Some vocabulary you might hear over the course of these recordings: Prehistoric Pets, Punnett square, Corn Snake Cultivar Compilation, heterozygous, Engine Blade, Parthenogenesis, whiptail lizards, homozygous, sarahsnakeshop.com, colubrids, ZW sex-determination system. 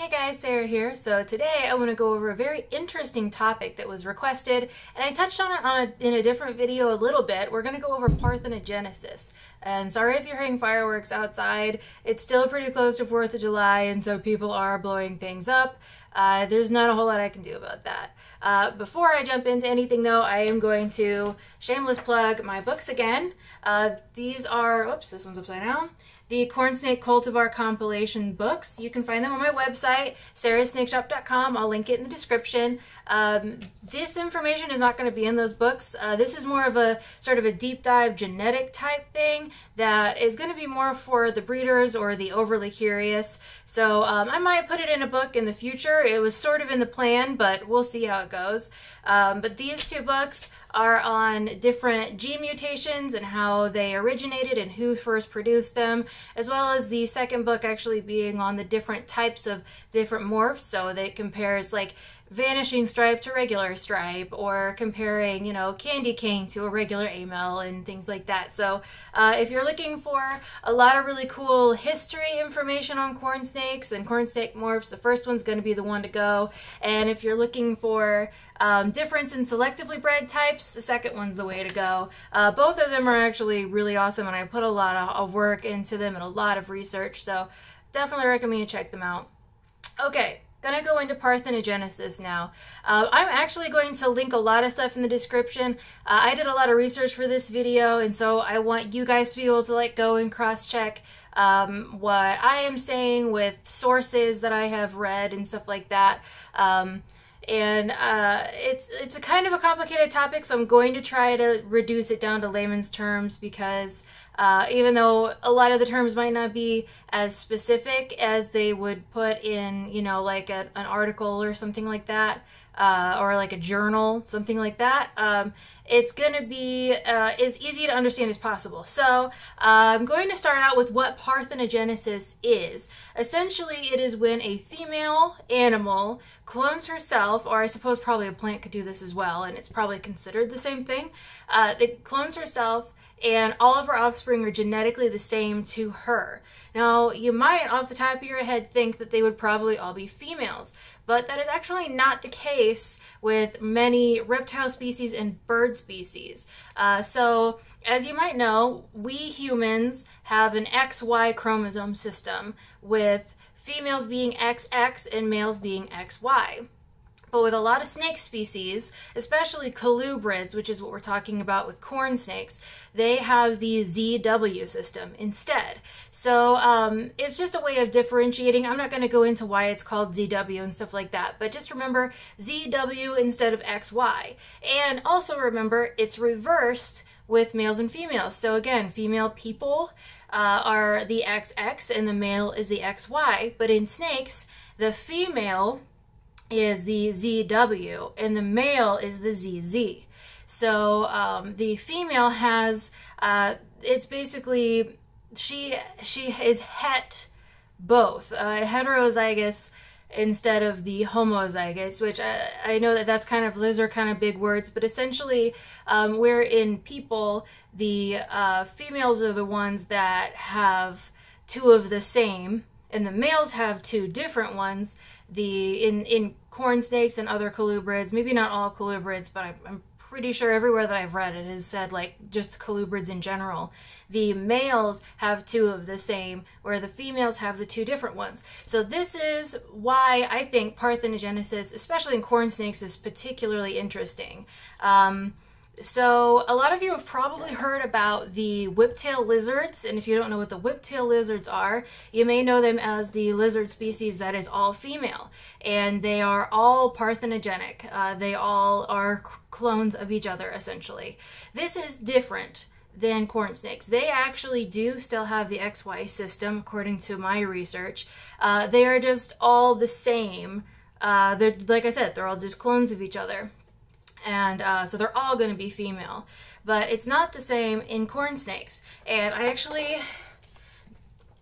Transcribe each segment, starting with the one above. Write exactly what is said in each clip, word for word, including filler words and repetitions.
Hey guys, Sarah here. So today I want to go over a very interesting topic that was requested, and I touched on it on a, in a different video a little bit. We're going to go over parthenogenesis. And sorry if you're hearing fireworks outside, it's still pretty close to fourth of July, and so people are blowing things up. Uh, there's not a whole lot I can do about that. Uh, before I jump into anything though, I am going to shameless plug my books again. Uh, these are, oops, this one's upside down. The Corn Snake Cultivar Compilation books. You can find them on my website, sarah snake shop dot com. I'll link it in the description. Um, this information is not going to be in those books. Uh, this is more of a sort of a deep dive genetic type thing that is going to be more for the breeders or the overly curious. So um, I might put it in a book in the future. It was sort of in the plan, but we'll see how it goes. Um, but these two books are on different gene mutations and how they originated and who first produced them, as well as the second book actually being on the different types of different morphs, so that it compares like vanishing stripe to regular stripe, or comparing, you know, candy cane to a regular amel and things like that. So uh, if you're looking for a lot of really cool history information on corn snakes and corn snake morphs, the first one's going to be the one to go. And if you're looking for um, difference in selectively bred types, the second one's the way to go. Uh, both of them are actually really awesome, and I put a lot of, of work into them and a lot of research, so definitely recommend you check them out. Okay. Gonna go into parthenogenesis now. Uh, I'm actually going to link a lot of stuff in the description. Uh, I did a lot of research for this video, and so I want you guys to be able to like go and cross-check um, what I am saying with sources that I have read and stuff like that. Um, and uh, it's it's a kind of a complicated topic, so I'm going to try to reduce it down to layman's terms, because Uh, even though a lot of the terms might not be as specific as they would put in, you know, like a, an article or something like that, uh, or like a journal, something like that, um, it's going to be uh, as easy to understand as possible. So uh, I'm going to start out with what parthenogenesis is. Essentially, it is when a female animal clones herself, or I suppose probably a plant could do this as well, and it's probably considered the same thing. Uh, it clones herself, and all of her offspring are genetically the same to her. Now, you might off the top of your head think that they would probably all be females, but that is actually not the case with many reptile species and bird species. Uh, so, as you might know, we humans have an X Y chromosome system, with females being X X and males being X Y. But with a lot of snake species, especially colubrids, which is what we're talking about with corn snakes, they have the Z W system instead. So um, it's just a way of differentiating. I'm not going to go into why it's called Z W and stuff like that, but just remember Z W instead of X Y. And also remember, it's reversed with males and females. So again, female people uh, are the X X and the male is the X Y, but in snakes, the female is the Z W and the male is the Z Z. So um, the female has, uh, it's basically, she she is het both, uh, heterozygous instead of the homozygous, which I, I know that that's kind of, those are kind of big words, but essentially um, where in people, the uh, females are the ones that have two of the same, and the males have two different ones. The in in corn snakes and other colubrids, maybe not all colubrids, but I'm, I'm pretty sure everywhere that I've read it has said like just colubrids in general, the males have two of the same, where the females have the two different ones. So this is why I think parthenogenesis, especially in corn snakes, is particularly interesting. Um, So a lot of you have probably heard about the whiptail lizards, and if you don't know what the whiptail lizards are, you may know them as the lizard species that is all female, and they are all parthenogenic. Uh, they all are clones of each other, essentially. This is different than corn snakes. They actually do still have the X Y system, according to my research. Uh, they are just all the same. Uh, they're, like I said, they're all just clones of each other. And uh, so they're all going to be female, but it's not the same in corn snakes. And I actually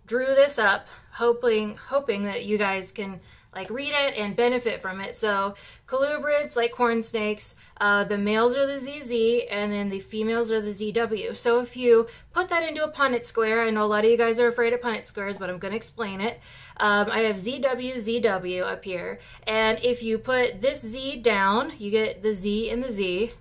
drew this up hoping hoping that you guys can like read it and benefit from it. So colubrids, like corn snakes, uh, the males are the Z Z and then the females are the Z W. So if you put that into a Punnett square, I know a lot of you guys are afraid of Punnett squares, but I'm going to explain it. Um, I have Z W Z W up here, and if you put this Z down, you get the Z and the Z,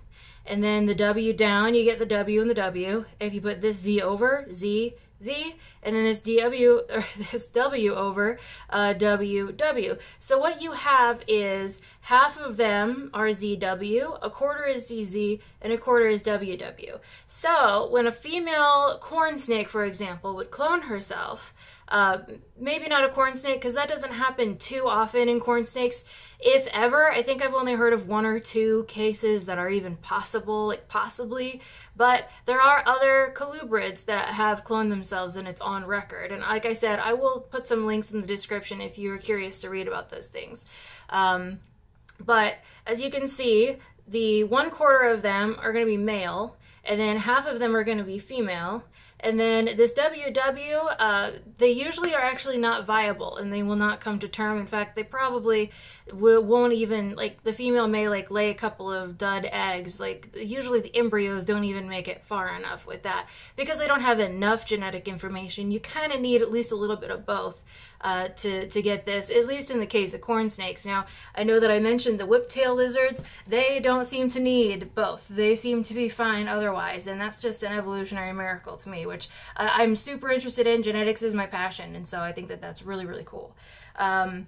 and then the W down, you get the W and the W. If you put this Z over, Z, Z, and then this D W, or this W over uh, W W. So what you have is half of them are Z W, a quarter is Z Z, and a quarter is W W. So when a female corn snake, for example, would clone herself, uh, maybe not a corn snake because that doesn't happen too often in corn snakes, if ever. I think I've only heard of one or two cases that are even possible, like possibly, but there are other colubrids that have cloned themselves and it's on record. And like I said, I will put some links in the description if you're curious to read about those things. Um, but as you can see, the one quarter of them are going to be male, and then half of them are going to be female. And then this W W, uh, they usually are actually not viable and they will not come to term. In fact, they probably will, won't even, like, the female may like lay a couple of dud eggs. Like, usually the embryos don't even make it far enough with that because they don't have enough genetic information. You kind of need at least a little bit of both uh, to, to get this, at least in the case of corn snakes. Now, I know that I mentioned the whiptail lizards. They don't seem to need both. They seem to be fine otherwise, and that's just an evolutionary miracle to me, which uh, I'm super interested in. Genetics is my passion, and so I think that that's really, really cool. Um,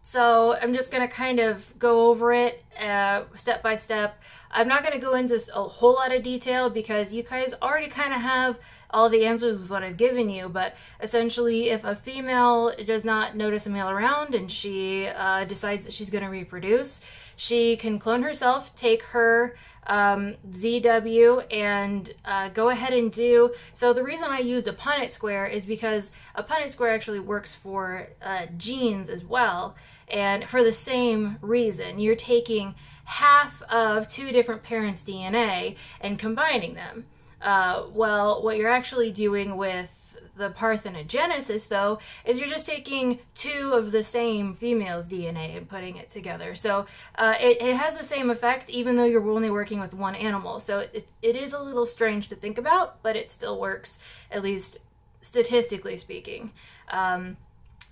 so I'm just going to kind of go over it uh, step by step. I'm not going to go into a whole lot of detail because you guys already kind of have all the answers with what I've given you, but essentially if a female does not notice a male around and she uh, decides that she's going to reproduce, she can clone herself, take her um, Z W, and uh, go ahead and do. So the reason I used a Punnett square is because a Punnett square actually works for uh, genes as well, and for the same reason. You're taking half of two different parents' D N A and combining them. Uh, well, what you're actually doing with the parthenogenesis, though, is you're just taking two of the same female's D N A and putting it together. So uh, it, it has the same effect, even though you're only working with one animal. So it, it is a little strange to think about, but it still works, at least statistically speaking. Um,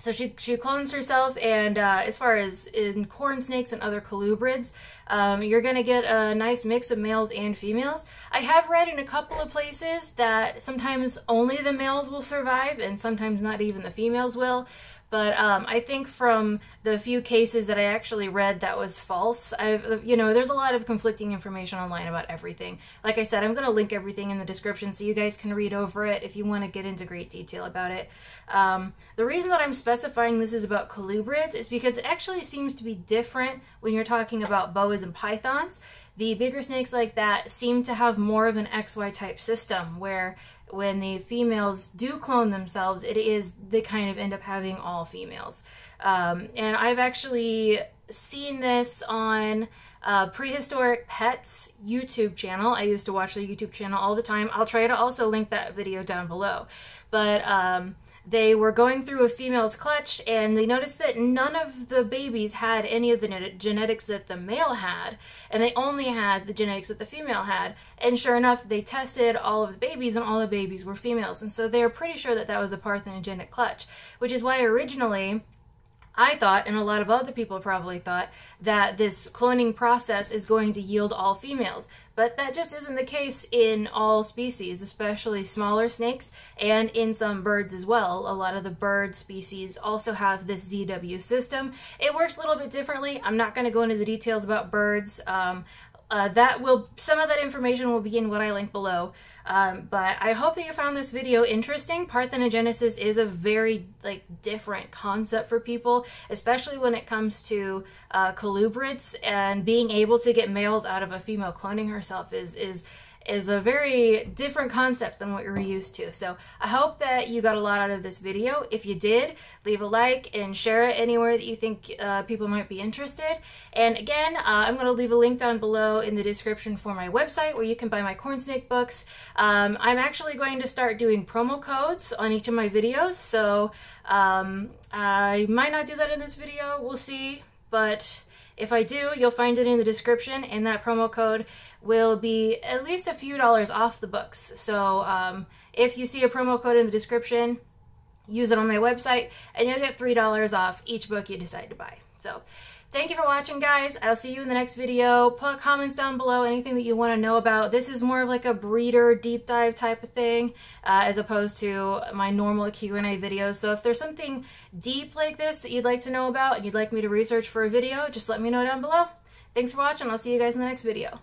So she, she clones herself, and uh, as far as in corn snakes and other colubrids, um, you're going to get a nice mix of males and females. I have read in a couple of places that sometimes only the males will survive, and sometimes not even the females will. But um, I think from the few cases that I actually read that was false, I've, you know, there's a lot of conflicting information online about everything. Like I said, I'm going to link everything in the description so you guys can read over it if you want to get into great detail about it. Um, the reason that I'm specifying this is about colubrids is because it actually seems to be different when you're talking about boas and pythons. The bigger snakes like that seem to have more of an X Y type system where when the females do clone themselves, it is, they kind of end up having all females. Um, and I've actually seen this on uh, Prehistoric Pets YouTube channel. I used to watch the YouTube channel all the time. I'll try to also link that video down below. But um, they were going through a female's clutch and they noticed that none of the babies had any of the genetics that the male had, and they only had the genetics that the female had. And sure enough, they tested all of the babies and all the babies were females. And so they're pretty sure that that was a parthenogenic clutch, which is why originally I thought, and a lot of other people probably thought, that this cloning process is going to yield all females. But that just isn't the case in all species, especially smaller snakes, and in some birds as well. A lot of the bird species also have this Z W system. It works a little bit differently. I'm not going to go into the details about birds. Um, Uh, that will, some of that information will be in what I link below. Um, but I hope that you found this video interesting. Parthenogenesis is a very like different concept for people, especially when it comes to uh, colubrids, and being able to get males out of a female cloning herself is is is a very different concept than what you're used to. So I hope that you got a lot out of this video. If you did, leave a like and share it anywhere that you think uh, people might be interested. And again, uh, I'm going to leave a link down below in the description for my website where you can buy my Corn Snake books. Um, I'm actually going to start doing promo codes on each of my videos, so um, I might not do that in this video, we'll see, but if I do, you'll find it in the description, and that promo code will be at least a few dollars off the books. So um, if you see a promo code in the description, use it on my website, and you'll get three dollars off each book you decide to buy. So thank you for watching, guys. I'll see you in the next video. Put comments down below, anything that you want to know about. This is more of like a breeder deep dive type of thing uh, as opposed to my normal Q and A videos. So if there's something deep like this that you'd like to know about and you'd like me to research for a video, just let me know down below. Thanks for watching. I'll see you guys in the next video.